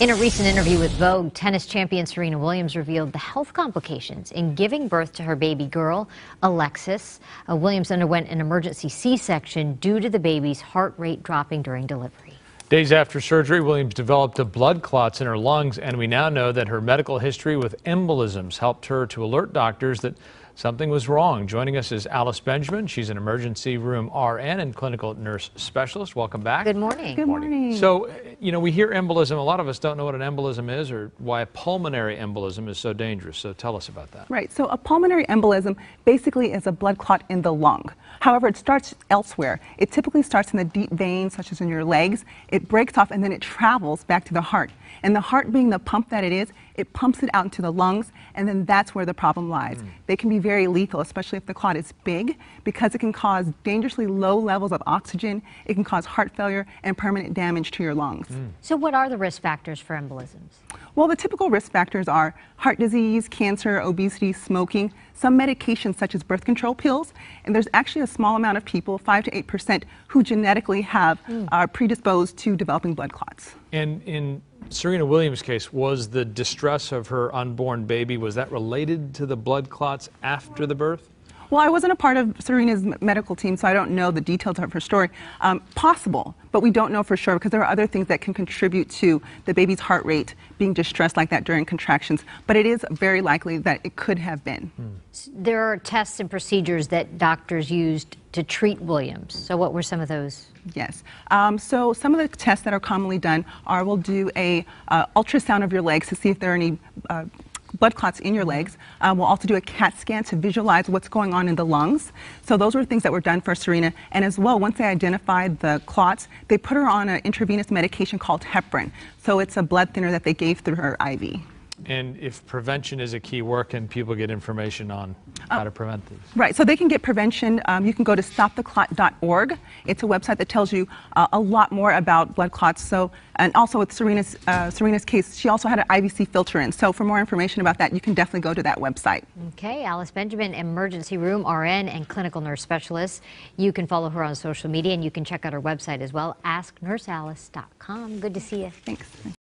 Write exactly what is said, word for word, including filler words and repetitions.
In a recent interview with Vogue, tennis champion Serena Williams revealed the health complications in giving birth to her baby girl, Alexis. Uh, Williams underwent an emergency C section due to the baby's heart rate dropping during delivery. Days after surgery, Williams developed a blood clots in her lungs, and we now know that her medical history with embolisms helped her to alert doctors that something was wrong. Joining us is Alice Benjamin. She's an emergency room R N and clinical nurse specialist. Welcome back. Good morning. Good morning. So, you know, we hear embolism. A lot of us don't know what an embolism is or why a pulmonary embolism is so dangerous. So tell us about that. Right. So a pulmonary embolism basically is a blood clot in the lung. However, it starts elsewhere. It typically starts in the deep veins, such as in your legs. It breaks off and then it travels back to the heart. And the heart, being the pump that it is, it pumps it out into the lungs, and then that's where the problem lies. Mm. They can be very lethal, especially if the clot is big, because it can cause dangerously low levels of oxygen. It can cause heart failure and permanent damage to your lungs. Mm. So what are the risk factors for embolisms? Well, the typical risk factors are heart disease, cancer, obesity, smoking, some medications such as birth control pills, and there's actually a small amount of people, five to eight percent, who genetically have mm. are predisposed to developing blood clots. And in Serena Williams' case, was the distress of her unborn baby, was that related to the blood clots after the birth? Well, I wasn't a part of Serena's medical team, so I don't know the details of her story. Um, possible, but we don't know for sure, because there are other things that can contribute to the baby's heart rate being distressed like that during contractions. But it is very likely that it could have been. Hmm. There are tests and procedures that doctors used to treat Williams. So what were some of those? Yes. Um, so some of the tests that are commonly done are we'll do a uh, ultrasound of your legs to see if there are any uh, blood clots in your legs. Um, we'll also do a CAT scan to visualize what's going on in the lungs. So those were things that were done for Serena. And as well, once they identified the clots, they put her on an intravenous medication called heparin. So it's a blood thinner that they gave through her I V. And if prevention is a key word, can people get information on how to prevent these? Right, so they can get prevention. Um, you can go to Stop The Clot dot org. It's a website that tells you uh, a lot more about blood clots. So, and also with Serena's, uh, Serena's case, she also had an I V C filter in. So for more information about that, you can definitely go to that website. Okay, Alice Benjamin, emergency room R N and clinical nurse specialist. You can follow her on social media, and you can check out her website as well, Ask Nurse Alice dot com. Good to see you. Thanks.